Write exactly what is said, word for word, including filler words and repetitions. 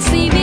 See you.